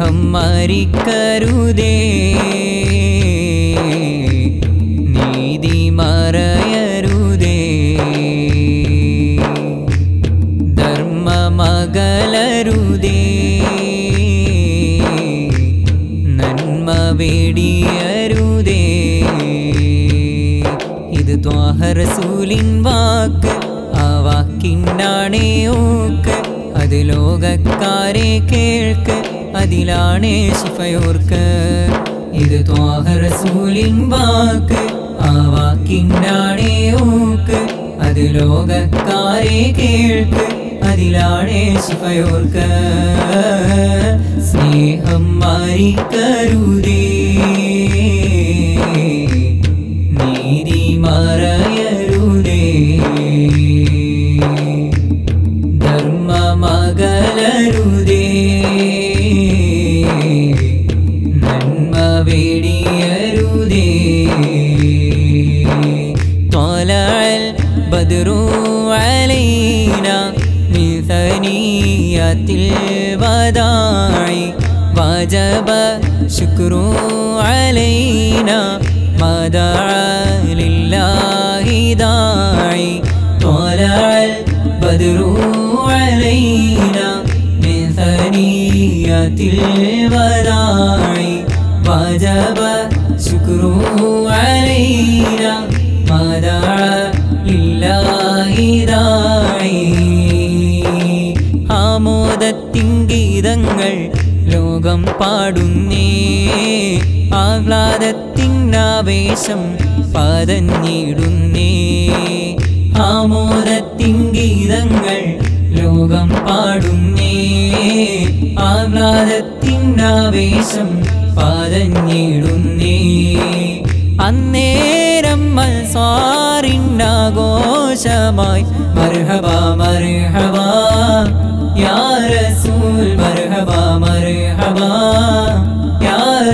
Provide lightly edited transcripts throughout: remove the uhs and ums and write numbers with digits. हमारी करू दे नीदी मारयरू दे धर्म मगलरू दे नन्म वेडियरू दे इदु துஆஹ ரசூலின் வாக்கு ஆவாக்கின் நானே ஊக்கு அது லோகக்காரே கேள்க்கு அதிலானே சிஃபையோர்க்கு இது துஆஹ ரசூலின் வாக்கு ஆவாக்கின் நானே ஊக்கு அது லோகக்காரே கேள்க்கு அதிலானே சிஃபையோர்க்கு ஸ்நேஹம் மாரி கருதே நீதி மறையருதே தர்ம மகளருதே நன்ம வேடியருதே தலல் பத்ரு அலைனா மின் சனியத்தில் வதாய் வஜப ஷுக்ரு அலைனா مدعا لله داعي طلع البدر علينا من ثنيات الوداع وجب شكره علينا مدعا لله داعي ஆமோதத்தின் கீதங்கள் லோகம் பாடுன்னே ആഹ്ലാദത്തിന്നാവേശം പതഞ്ഞിടുന്നേ ആമോദത്തിൻ ഗീതങ്ങൾ ലോകം പാടുന്നേ ആഹ്ലാദത്തിന്നാവേശം പതഞ്ഞിടുന്നേ അന്നേരം മൻസാറിന്നാഘോഷമായി മർഹബ മർഹബ യാ റസൂൽ മർഹബ മർഹബ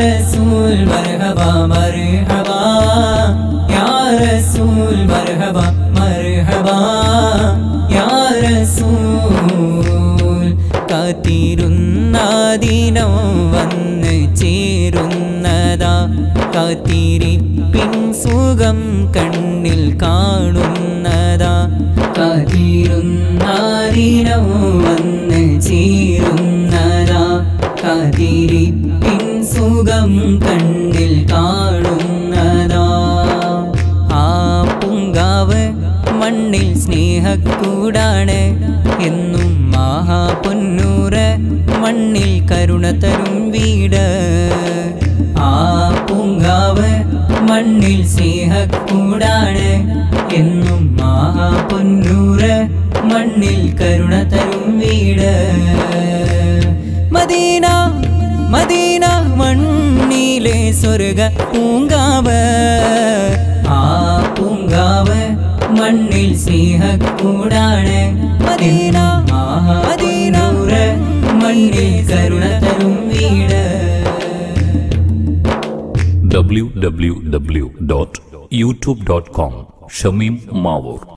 ரசூல் மர்ஹபா மர்ஹபா யா ரசூல் மர்ஹபா மர்ஹபா யா ரசூல் காத்திருந்தாதினம் വന്നു ചേരുന്നതാ കാത്തിരിപ്പിൻ സുഖം കണ്ണിൽ കാണുന്നതാ കാത്തിരുന്നാദിനം വന്നു ചേരുന്നതാ കാത്തിരിപ്പിൻ സുഖം കണ്ണിൽ കാണുന്നതാ ആ പൂങ്കാവ് മണ്ണിൽ സ്നേഹക്കൂടാണ് എന്നും മഹാപൊന്നൂറ് മണ്ണിൽ കരുണ തരും വീട് ആ പൂങ്കാവ് മണ്ണിൽ സ്നേഹക്കൂടാണ് എന്നും മഹാപൊന്നൂറ് മണ്ണിൽ കരുണ തരും വീട് മദീന മദീന മണ്ണിലെ സ്വർഗ പൂങ്കാവ് ആ പൂങ്കാവ് മണ്ണിൽ സ്നേഹക്കൂടാണ് മദീന മദീന മണ്ണിൽ കരുണ തരും വീട് www.youtube.com ഷമീം മാവൂർ